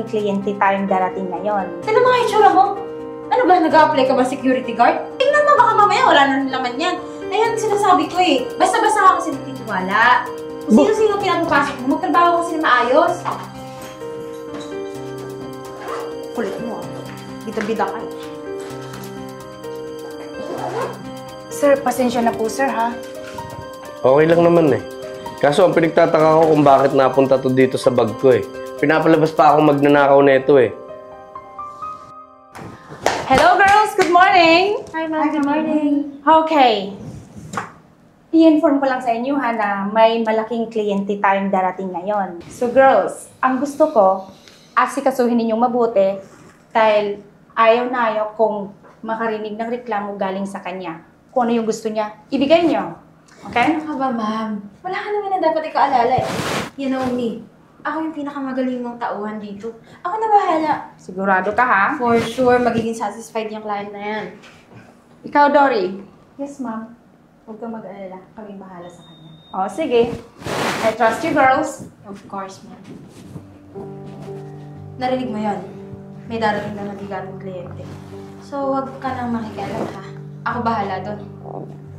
may kliyente tayong darating ngayon. Sino mga itsura mo? Ano ba, nag-a-apply ka ba security guard? Tingnan mo, baka mamaya wala na nilaman yan. Ayan, sinasabi ko eh. Basta-basta ka kasi nagtitiwala. Sino-sino pinapapasok mo, magtrabaho kasi na maayos. Kulit mo. Bida-bida ka eh. Sir, pasensya na po sir ha. Okay lang naman eh. Kaso ang pinagtataka ko kung bakit napunta to dito sa bag ko eh. Pinapalabas pa akong magnanakaw na ito eh. Hello girls! Good morning! Hi ma'am! Good morning! Okay. I-inform ko lang sa inyo ha na may malaking kliyente tayong darating ngayon. So girls, ang gusto ko, asikasuhin ninyong mabuti dahil ayaw na ayaw kung makarinig ng reklamo galing sa kanya. Kung ano yung gusto niya, ibigay niyo. Okay? Ano ka ba, ma'am? Wala ka naman na dapat ikaalala eh. You know me. Ako yung pinakamagaling mong tauhan dito. Ako na bahala. Sigurado ka, ha? For sure, magiging satisfied yung client na yan. Ikaw, Dory? Yes, ma'am. Huwag kang mag-alala. Kaming bahala sa kanya. Oh, sige. I trust you, girls. Of course, ma'am. Narinig mo yon. May darating na nabigatong kliyente. So, huwag ka nang makikialam, ha? Ako bahala doon.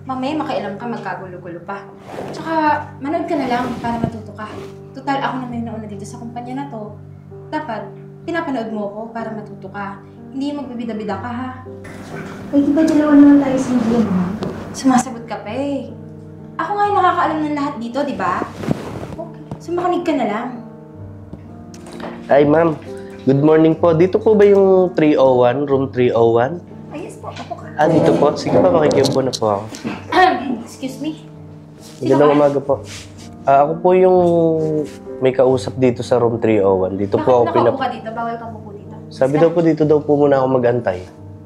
Mamaya makailam ka, magkagulo-gulo pa. Tsaka, manood ka na lang para matuto ka. Total, ako na may nauna dito sa kumpanya na to. Dapat, pinapanood mo ako para matuto ka. Hindi magbibida-bida ka, ha? Ay, di ba dalawa naman tayo sa game, ha? Sumasagot ka pa, eh. Ako nga yung nakakaalam ng lahat dito, di ba? Okay. Sumakinig ka na lang. Ay, ma'am. Good morning po. Dito po ba yung 301, room 301? Dito po. Sige pa, makikiupo na po ako. Excuse me. Magandang umaga po. Ako po yung may kausap dito sa room 301. Dito po ako pinap... Bakit nakaupo ka dito? Bawal ka po dito. Sabi daw po dito daw po muna ako mag-antay.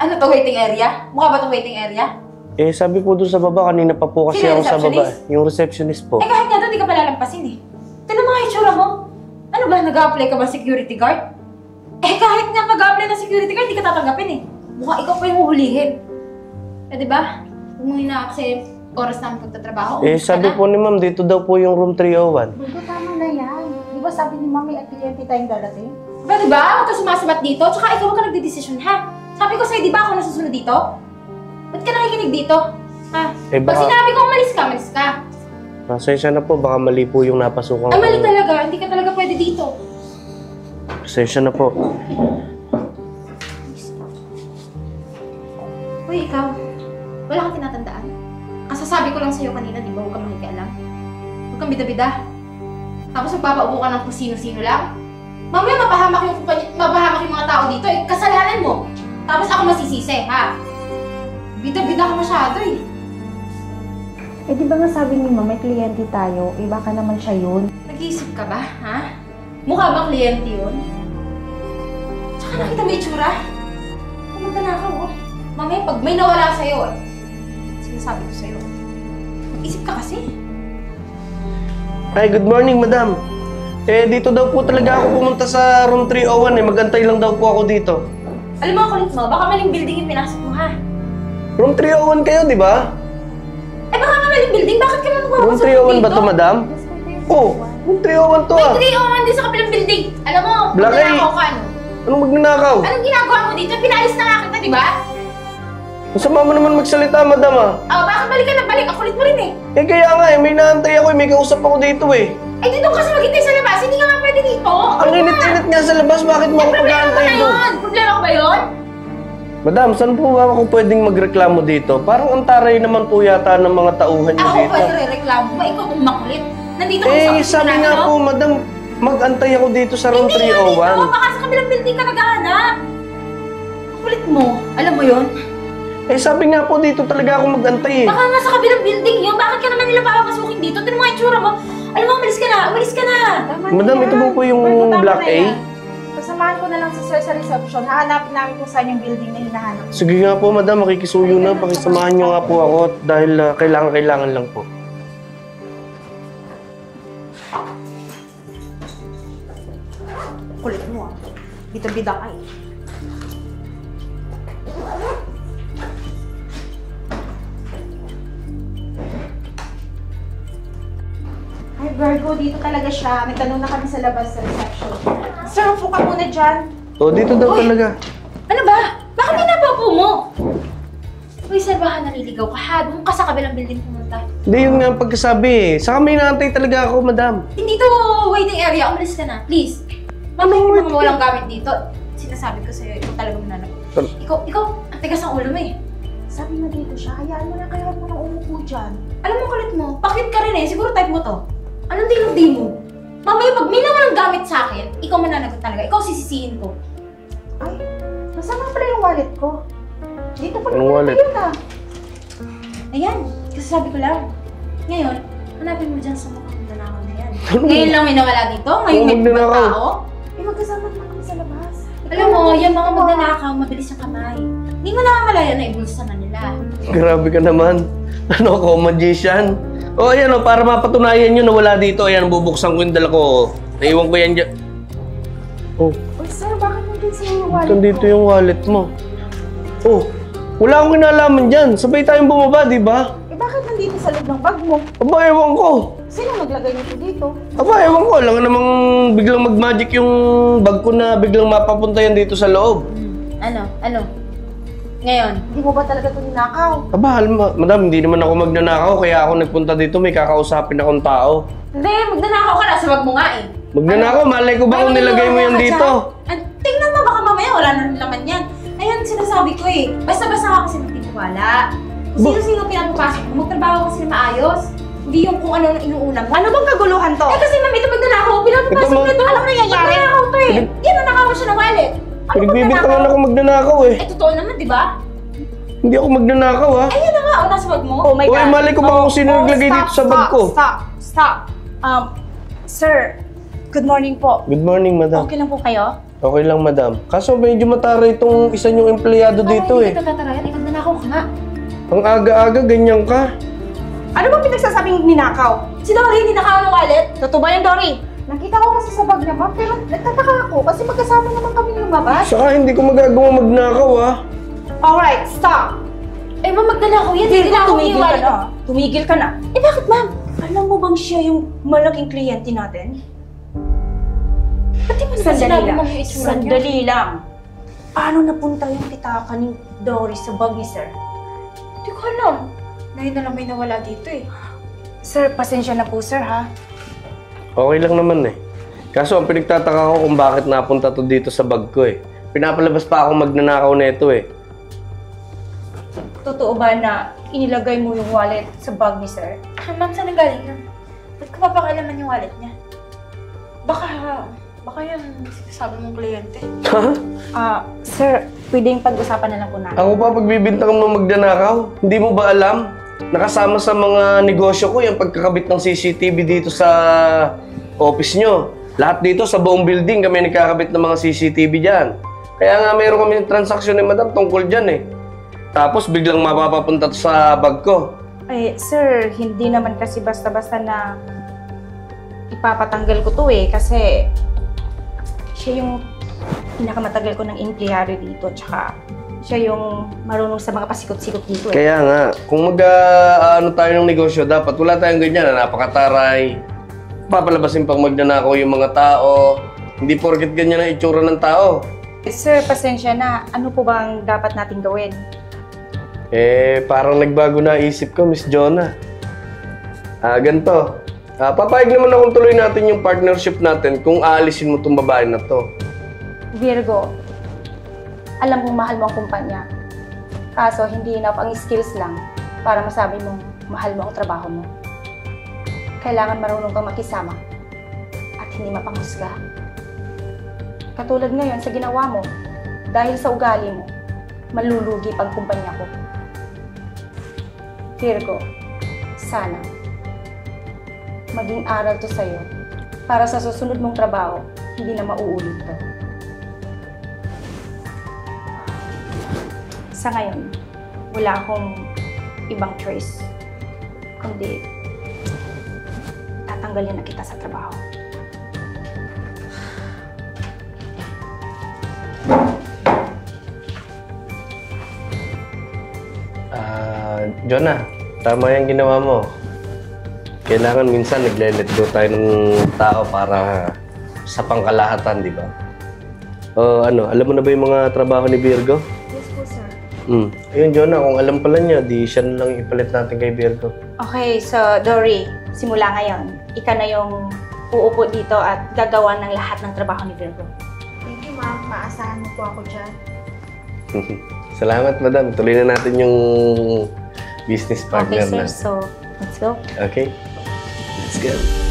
Ano to? Waiting area? Mukha ba itong waiting area? Eh, sabi po doon sa baba. Kanina pa po kasi ako sa baba. Yung receptionist po. Eh, kahit nga doon, di ka palalampasin eh. Tignan mga itsura mo. Ano ba? Nag-a-apply ka ba security guard? Eh, kahit nga mag-a-apply na security guard, di ka tatanggapin eh. Mukha ikaw pa yung huhulihin. Eh, di ba? Huwag mo hinaaccept oras na ang pagtatrabaho. Eh, sabi po ni ma'am, dito daw po yung room 301. Dito, tama na yan. Di ba sabi ni ma'am, may kliyente tayong darating? Ba, di ba? Huwag ka sumasabat dito. Tsaka ikaw, huwag ka nagdedesisyon, ha? Sabi ko sa'yo, di ba ako nasusunod dito? Ba't ka nakikinig dito? Ha? Eh, baka... Pag sinabi ko, malis ka, malis ka. Pasensya na po, baka mali po yung napasukan. Ay, mali talaga. Hindi ka talaga pwede dito. Pasensya na po. Uy, ikaw. Wala kang tinatandaan. Kasasabi ko lang sa'yo kanina, di ba? Huwag kang makikialam. Huwag kang bida-bida. Tapos magpapaupo ka ng kung sino-sino lang. Mamaya mapahamak yung mga tao dito eh. Kasalanan mo. Tapos ako masisisi, ha? Bida-bida ka masyado eh. Eh, di ba nga sabi ni ma'am, may kliyente tayo. Eh, baka naman siya yun. Nag-iisip ka ba, ha? Mukha bang kliyente yun? Tsaka nakita mo yung itsura. Pumunta na ako, oh. Mamaya pag may nawala sa'yo eh. Sinasabi ko sa'yo. Mag-isip ka kasi. Ay, good morning, madam. Eh, dito daw po talaga ako pumunta sa room 301 eh. Mag-antay lang daw po ako dito. Alam mo, kulit mo, baka maling building yung pinasok mo, ha? Room 301 kayo, di ba? Eh, baka maling building. Bakit ka naman room 301 ba to, madam? Oo, room 301 to, ah. May 301 din sa kapilang building. Alam mo, magnanakaw ka, ano? Anong magnanakaw? Anong ginagawa mo dito? Pinaalis na nga kita, di ba? Masama mo naman magsalita, madam, ha? Oh, bakit balik ka na balik? Ang kulit mo rin, eh. Eh, kaya nga, eh. May naantay ako, eh. May kausap ako dito, eh. Eh, dito kasi maghintay sa labas. Hindi nga pwede dito. Ang init-init nga sa labas. Bakit mo ako pag-aantay doon? Problema ko ba yun? Madam, saan po ba ako pwedeng magreklamo dito? Parang antaray naman po yata ng mga tauhan niyo dito. Ako pwede re-reklamo ba? Ikaw kung makulit. Nandito ko sa... Eh, sabi nga po, madam, mag-antay ako dito sa room 301. Hindi nga dito. Baka sa kabilang building ka naghahanap. Ang kulit mo. Alam mo yun? Eh, sabi nga po dito talaga ako mag-antay eh. Baka nga sa kabilang building yun, bakit ka naman nila papapasukin dito? Ito yung mga itsura mo. Alam mo, umalis ka na! Umalis ka na! Tama, madam, ito po yung Black A? Pasamahan ko na lang si sir sa reception. Hahanapin namin kung saan yung building na hinahanap. Sige nga po, madam. Makikisuyo na. Pakisamahan niyo nga po ako dahil kailangan lang po. Kulit mo ah. Bida-bida ka eh. Virgo, dito talaga siya. May tanong na kami sa labas sa reception. Sir, upo ka muna dyan. O, dito daw talaga. Ano ba? Bakit pinapaupo mo? Uy, sir, baka naliligaw ka ha. Doon ka sa kabilang building pumunta. Hindi, yun nga ang pagkasabi eh. Saka may inaantay talaga ako, madam. Hindi to waiting area. Umalis ka na, please. Mamaya yung mga walang gamit dito. Sinasabi ko sa'yo, ikaw talaga mananap. Ikaw, ang tigas ng ulo mo eh. Sabi mo dito siya, hayaan mo na kaya mo na umupo dyan. Alam mo, kulit mo, pakit ka rin eh. Siguro type mo to. Anong dinog-di mo? Mamaya, pag minaw ng gamit sa akin, ikaw mananagot talaga. Ikaw sisisihin ko. Ay, masama pala yung wallet ko. Dito pala yung yun ah. Ayan, kasi sabi ko lang. Ngayon, hanapin mo dyan sa mga nanakaw na yan. Ngayon lang may nawala dito. Ngayon may ibang tao. Eh, magkasama na kami sa labas. Alam mo, yung mga magnanakaw, mabilis ang kamay. Hindi mo nakamalaya na ibulsa na nila. Grabe ka naman. Ano ako, magician? O, ayan o, para mapatunayan nyo na wala dito. Ayan, bubuksan ko yung dala ko. Naiwan ko yan dyan. O. O, sir, bakit nandito sa yung wallet ko? Nandito yung wallet mo. O, wala akong kinalaman dyan. Sabay tayong bumaba, di ba? Eh, bakit nandito sa loob ng bag mo? Aba, ewan ko. Sino maglagay nito dito? Aba, ewan ko. Alam namang biglang mag-magic yung bag ko na biglang mapapunta yan dito sa loob. Ano? Ano? Ngayon? Hindi mo ba talaga ito ninakaw? Aba, alam mo, madam, hindi naman ako magnanakaw. Kaya ako nagpunta dito, may kakausapin akong tao. Hindi, magnanakaw ka na. Sa bag mo nga eh. Magnanakaw? Ano? Malay ko ba kung nilagay mo yan dito? Tingnan mo, baka mamaya wala na nilaman yan. Ayan, sinasabi ko eh. Basta-basta ka kasi nagtitiwala. Sino-sino pinapapasok mo? Magtrabaho kasi na maayos. Hindi yung kung ano na inuulam. Ano bang kaguluhan to? Eh kasi ma'am, ito magnanakaw. Pinapapasok na ito. Alam na yan, magnanakaw to eh. Yan, nanakawa siya ng wallet. Ano bang magnanakaw? Ako magnanakaw eh. Eh, totoo naman, di ba? Hindi ako magnanakaw ah. Ayun na nga, o nasa bag mo. Oh my God. Uy, malay ko ba kung sino naglagay dito sa bag ko? Stop. Sir, good morning po. Good morning, madam. Okay lang po kayo? Okay lang, madam. Kaso medyo mataray itong isa niyong empleyado dito eh. Ay, hindi ka tatarayan. Eh, magnanakaw ka nga. Ang aga-aga, ganyan ka. Ano bang pinagsasabing ninakaw? Si Dory, ninakaw ng wallet? Totoo ba yan, Dory? Nakita ko kasi sa bag na ba, pero nagtataka ako kasi magkasama naman kami lumabas. Saka hindi ko magagawa magnakaw, ha? Alright, stop! Eh, ma'am, magnanakaw yan. Hindi na ako yung wallet. Tumigil ka na. Eh, bakit, ma'am? Alam mo bang siya yung malaking kliyente natin? Ba't di mo naman sinabi mong yung itsura niya? Sandali lang. Paano napunta yung titaka ni Dory sa bag ni Sir? Hindi ko alam. Ngayon na lang may nawala dito eh. Sir, pasensya na po sir ha. Okay lang naman eh. Kaso ang pinagtataka ko kung bakit napunta to dito sa bag ko eh. Pinapalabas pa akong magnanakaw na ito eh. Totoo ba na inilagay mo yung wallet sa bag ni sir? Ha, ma'am, saan ang galing na? Ba't ka papakalaman yung wallet niya? Baka yung sabi mong kliyente. Ha? Sir, pwedeng pag-usapan na lang po natin. Ako pa pagbibintang mo magnanakaw? Hindi mo ba alam? Nakasama sa mga negosyo ko yung pagkakabit ng CCTV dito sa office nyo. Lahat dito sa buong building kami nakakabit ng mga CCTV dyan. Kaya nga mayroon kami yung transaksyon ni madam tungkol dyan eh. Tapos biglang mapapapunta to sa bag ko. Eh sir, hindi naman kasi basta-basta na ipapatanggal ko to eh. Kasi siya yung pinakamatagal ko ng empleyado dito, tsaka siya yung marunong sa mga pasikot-sikot dito eh. Kaya nga, kung mag-ano tayo ng negosyo, dapat wala tayong ganyan na napakataray. Papalabasin pang magnanakaw yung mga tao. Hindi porket ganyan ang itsura ng tao. Sir, pasensya na. Ano po bang dapat natin gawin? Eh, parang nagbago na isip ko, Miss Jonah. Ganito. Papayag naman akong tuloy natin yung partnership natin kung aalisin mo itong babae na to. Virgo, alam mong mahal mo ang kumpanya. Kaso hindi na pang skills lang para masabi mong mahal mo ang trabaho mo. Kailangan marunong kang makisama at hindi mapanghusga. Katulad ngayon sa ginawa mo, dahil sa ugali mo, malulugi pang kumpanya ko. Virgo, sana maging aral to sa'yo para sa susunod mong trabaho, hindi na mauulit to. Sa ngayon, wala akong ibang choice, kundi tatanggalin na kita sa trabaho. Jonah, tama yung ginawa mo. Kailangan minsan nagle-let go tayo ng tao para sa pangkalahatan, di ba? Alam mo na ba yung mga trabaho ni Virgo? Yes po, sir. Ayun, Jonah, kung alam pala niya, di siya lang ipalit natin kay Virgo. Okay, so Dory, simula ngayon, ika na yung uupo dito at gagawa ng lahat ng trabaho ni Virgo. Thank you, ma'am. Maasahan mo po ako dyan. Salamat, madam. Tuloy na natin yung business partner na. Okay, sir. So, let's go. Okay. Let's go.